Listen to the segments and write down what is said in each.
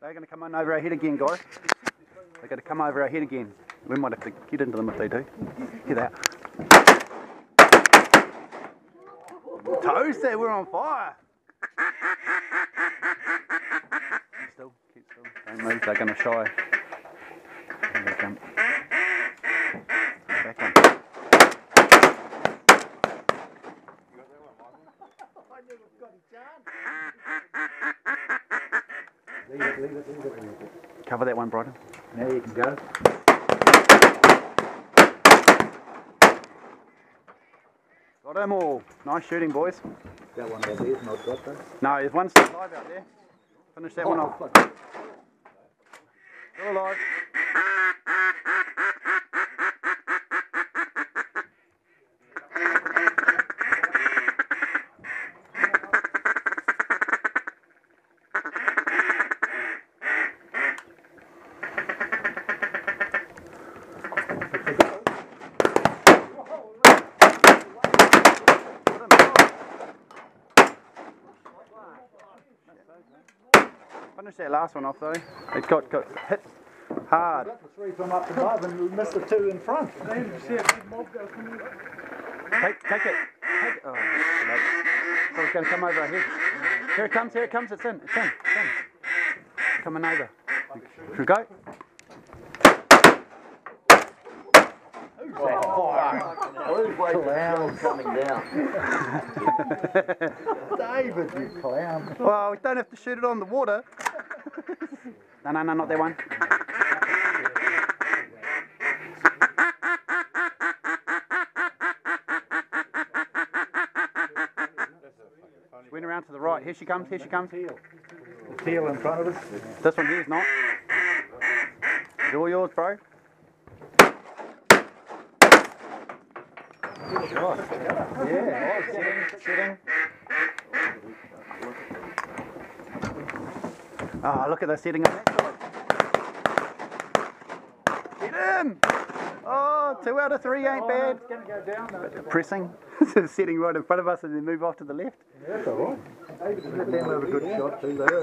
They're going to come on over our head again, guys. They're going to come over our head again. We might have to get into them if they do. Hear that? Toes there, we're on fire. Keep still, keep still. Don't move, they're going to shy. Here they come. Back on. I never got a chance. Leave it. Cover that one, Brighton. Now you can go. Got them all. Nice shooting, boys. That one out there is not got, though. No, there's one still alive out there. Finish that one off. Still alive. Finish that last one off though. It got hit hard. We got the three from up above and we missed the two in front. Take it. Oh, so it's going to come over our head. Here it comes. It's in. Coming over. Should we go? Clown coming down. David, you clown. Well, we don't have to shoot it on the water. No, not that one. Went around to the right. Here she comes. The teal in front of us. This one here's not. It's all yours, bro. Good shot. Yeah, sitting. Ah, oh, look at that setting up. Get him! Oh, 2 out of 3 ain't bad. It's going to go down. Though, depressing. It's sitting right in front of us and then move off to the left. Yeah, that's all right. Let them have a good shot too, though.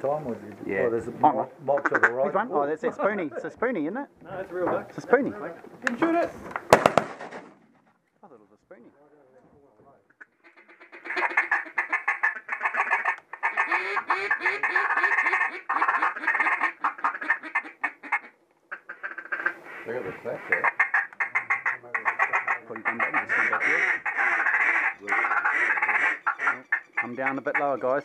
Time, or yeah. Oh, there's a mop to the right. Which one? Oh, that's a spoonie. It's a spoonie, isn't it? No, it's a real duck. It's a spoonie. Can shoot it. I thought it was a spoonie. Look at the sack there. Come down a bit lower, guys.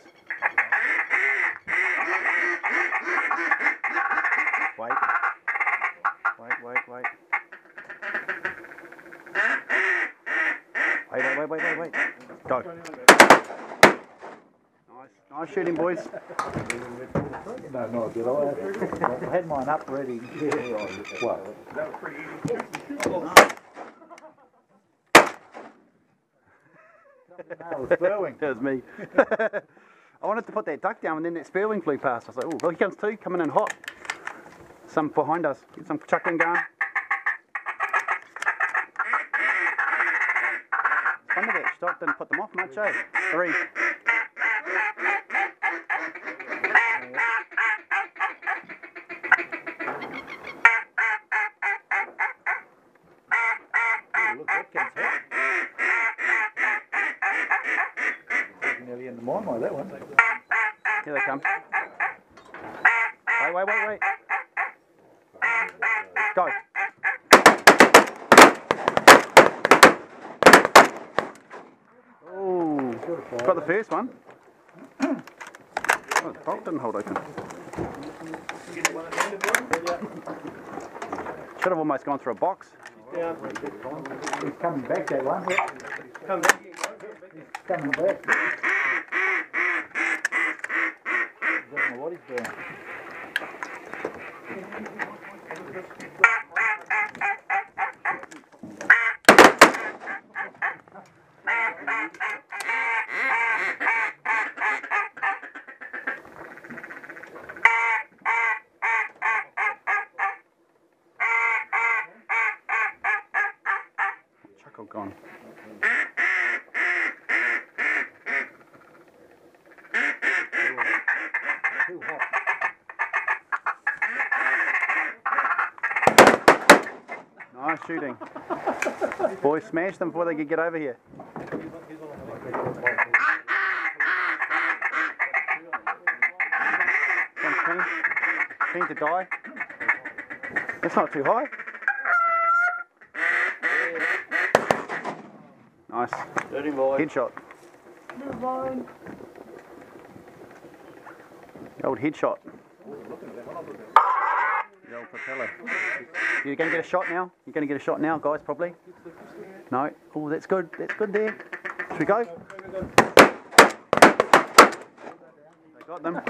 Wait. Wait. Go. Nice shooting, boys. No, not good. I had mine up ready. What? That was pretty easy. Spurwing. That was me. I wanted to put that duck down and then that spurwing flew past. I was like, oh, here comes two coming in hot. Some behind us. Get some chuckling going. I wonder that shot didn't put them off much, eh? 3. Oh, look, that comes out. be in the mine by that one. Here they come. Wait. Go. Oh, got the first one. Oh, the bolt didn't hold open. Should have almost gone through a box. He's coming back, that one. He's coming back. He doesn't know what he's doing. Gone. Too hot. Nice shooting. Boys, smashed them before they could get over here. Keen to die. That's not too high. Nice. Headshot. The old headshot. The old propeller. You're going to get a shot now? You're going to get a shot now, guys, probably? No? Oh, that's good. That's good there. Should we go? They got them.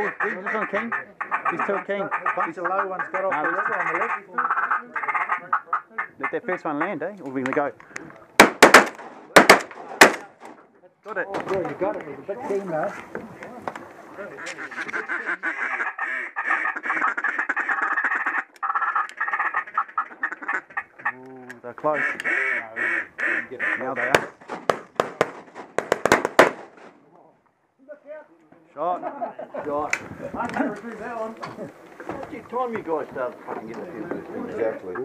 Oh, he's just on king. He's still king. He's a low one's got off the river on the left. Let that first one land, eh? Or we're going to go. Got it. Oh, yeah, you got it. It's a bit keen, though. Ooh, they're close. Now they are. Shot. I never do that one. That's your time you guys start fucking getting a few. Exactly. Ooh.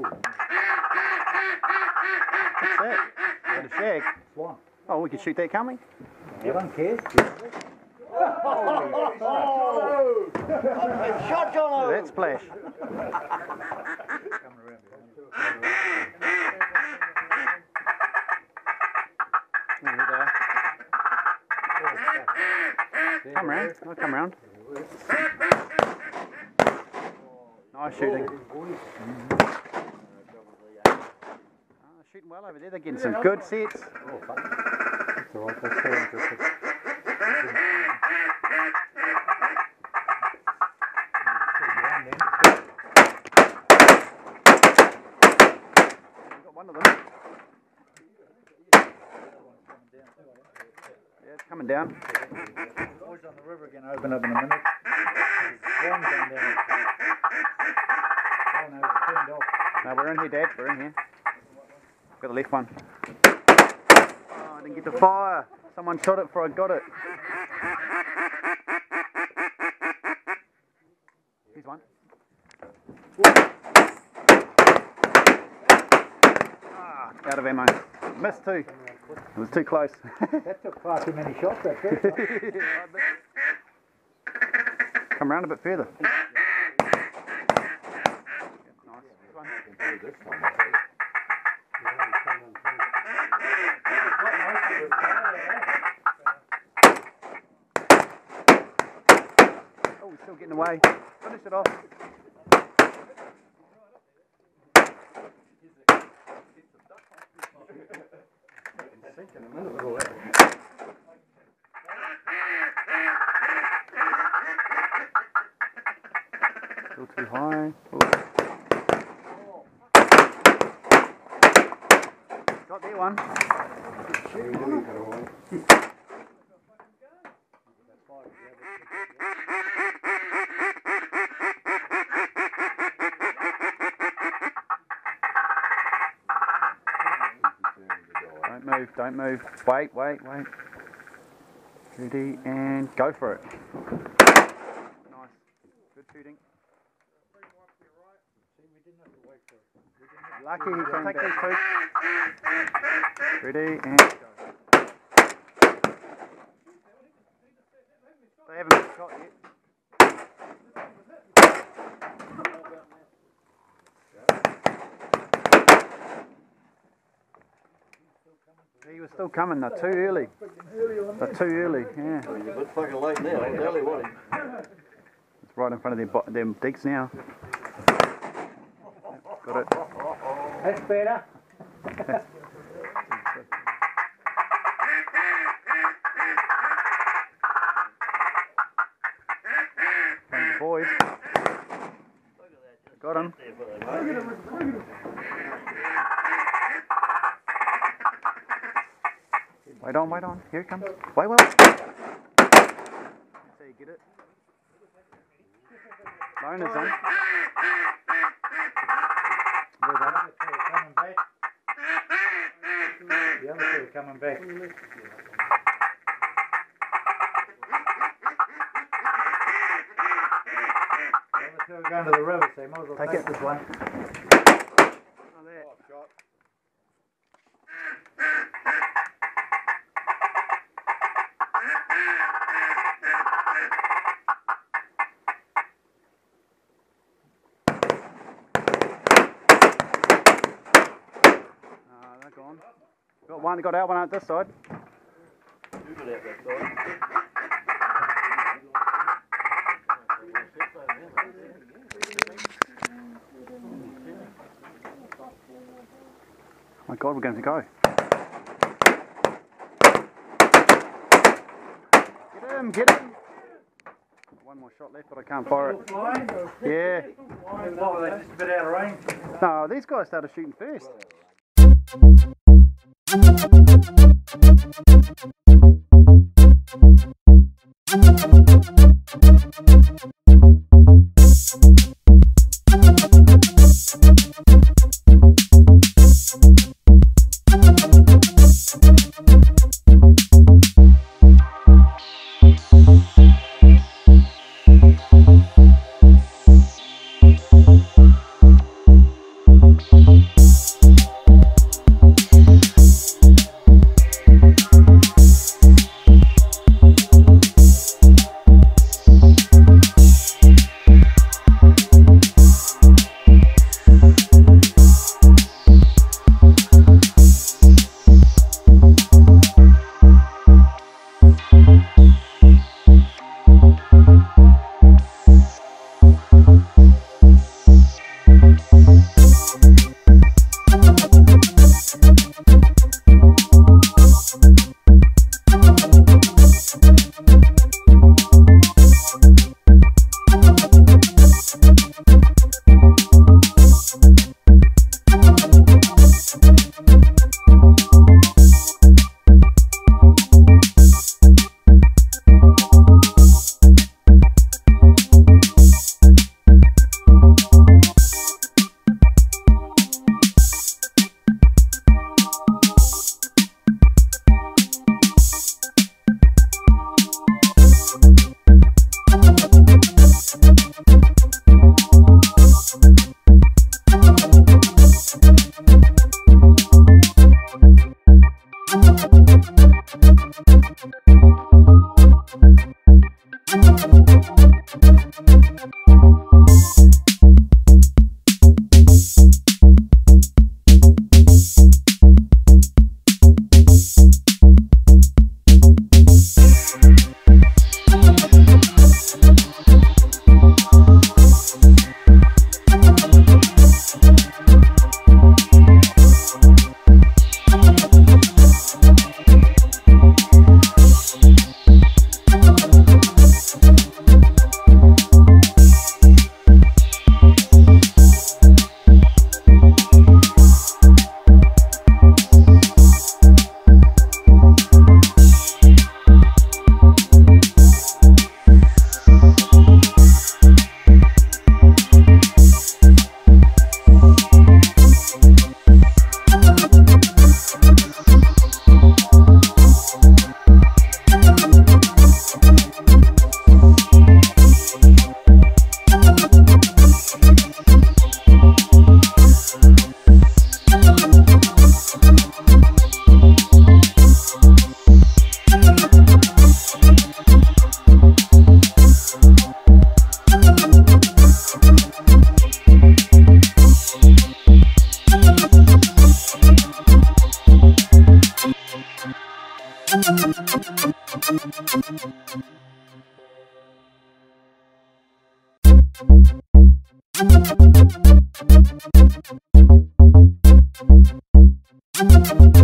What's that? Got a shag. What? Oh, we can shoot that, can't we? Everyone cares. Oh! Shot, John! That splash. Come round, I'll come round. Nice shooting. Shooting well over there, they're getting some good sets. That's alright, they're still interested. We've got one of them. Yeah, it's coming down. Boys on the river again, open up in a minute. Swans on down. Oh no, it's turned off. No, we're in here, Dad, we're in here. Got the left one. Oh, I didn't get the fire. Someone shot it before I got it. Here's one. Ah, out of ammo. Missed two. It was too close. That took far too many shots, that first one. Come round a bit further. Oh, we're still getting away. Finish it off. In a minute, little way. Still too high. Ooh. Got that one. Don't move. Wait. Ready and go for it. Nice. Good shooting. didn't have to wait for it. Lucky he came back. Ready, and go. They haven't been shot yet. He was still coming, they're too early. They're too early, yeah. Well, you're a bit fucking late now, ain't early, wasn't he? It's right in front of them digs now. Got it. That's better. Thank you, boys. Got him. Wait on, wait on. Here it comes. Wait, wait. So you get it. Bonus on. The other two are coming back. The other two are going to the river, so you might as well take this one. On that. Oh, shot. One got out, one out this side. You got out that side. My God, we're going to go. Get him, get him. One more shot left, but I can't fire it. Yeah. What, were they just a bit out of range? No, these guys started shooting first.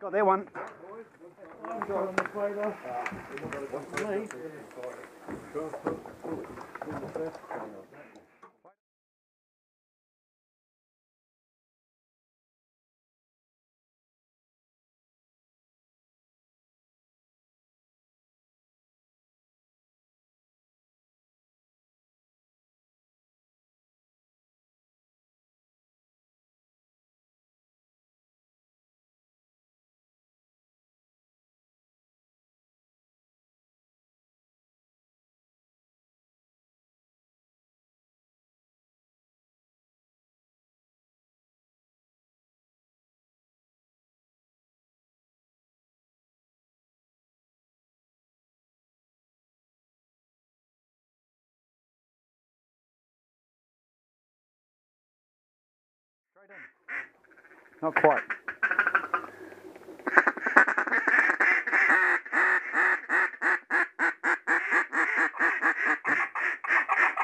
Got their one. Not quite.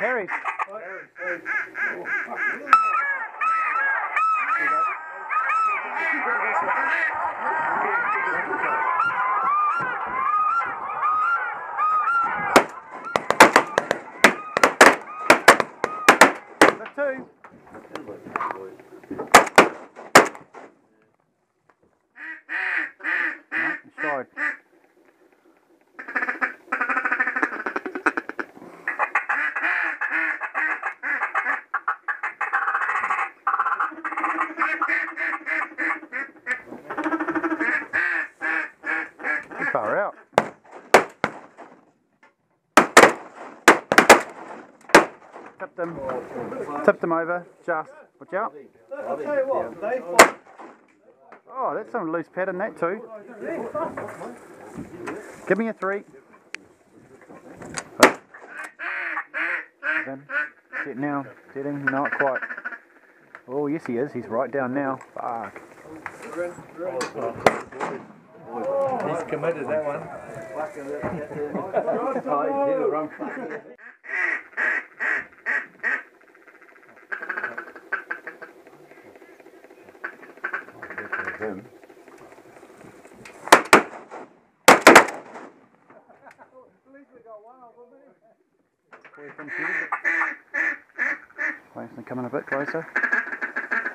Harry. Two. Inside. Too far out. Tipped them over, just watch out. I'll tell you what, they fought. Oh, that's some loose pattern, that too. Give me a three. Oh. Set now. Setting. Not quite. Oh, yes, he is. He's right down now. Fuck. He's committed, that one. Him. They're coming a bit closer.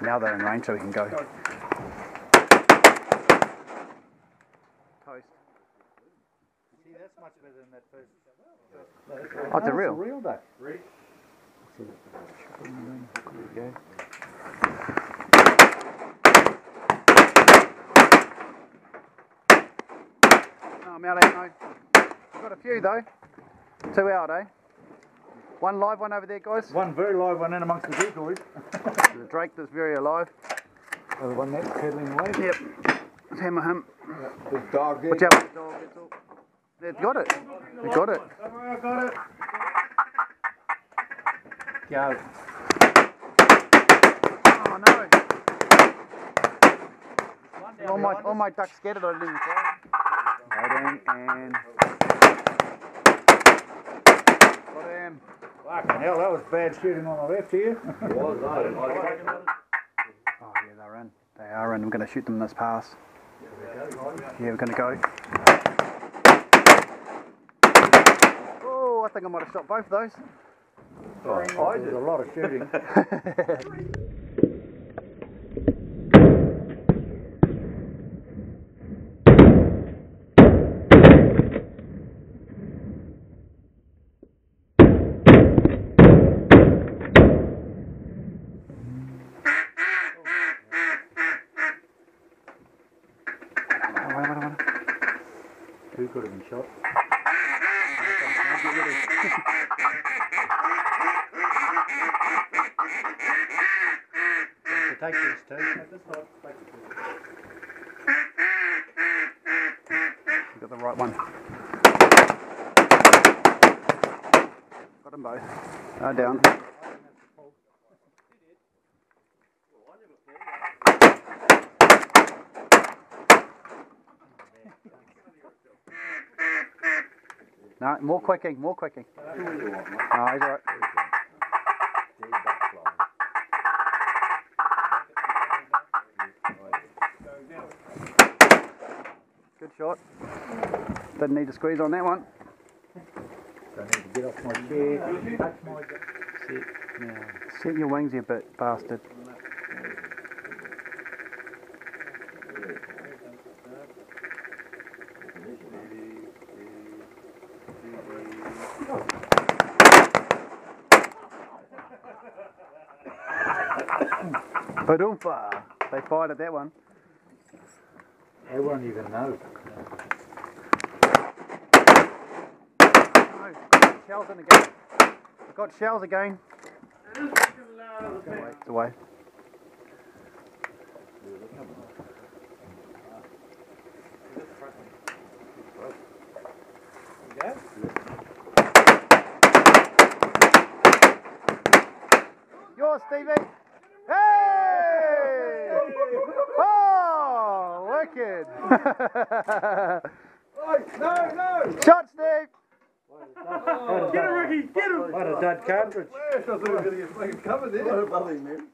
Now they're in range, so we can go. Toast. See, that's much better than that first. Oh, it's a reel. Real duck. There we go. I'm out, ain't no. We've got a few though. 2 out, eh? One live one over there, guys. One very live one in amongst the decoys. The drake that's very alive. Oh, the one that's peddling away. Yep. Let's hammer him. Yep. Big dog. Watch out for the dog. They've got it. They've got it. Don't worry, I've got it. Go. Oh no. All my ducks scattered. I didn't even try. And got him. Fucking hell, that was bad shooting on the left here. It was, oh yeah, they're in. They are in. I'm going to shoot them this pass. Yeah, we're going to go. Oh, I think I might have shot both of those. Oh, I did a lot of shooting. Who could have been shot? Take this too. Take this one. You got the right one. Got them both. No, down. No, more quicking, more quicking. No, he's alright. Good shot. Didn't need to squeeze on that one. Don't need to get off my chair. Set your wings a bit, bastard. Badoompa! They fired at that one. They won't even know. No, shells in again. I've got shells again. It's away. Yours, Stevie! Hey! Oh, wicked! No! Shot, Steve! Get him, Ricky! Get him! What a dud cartridge! I thought we were going to get fucking covered there.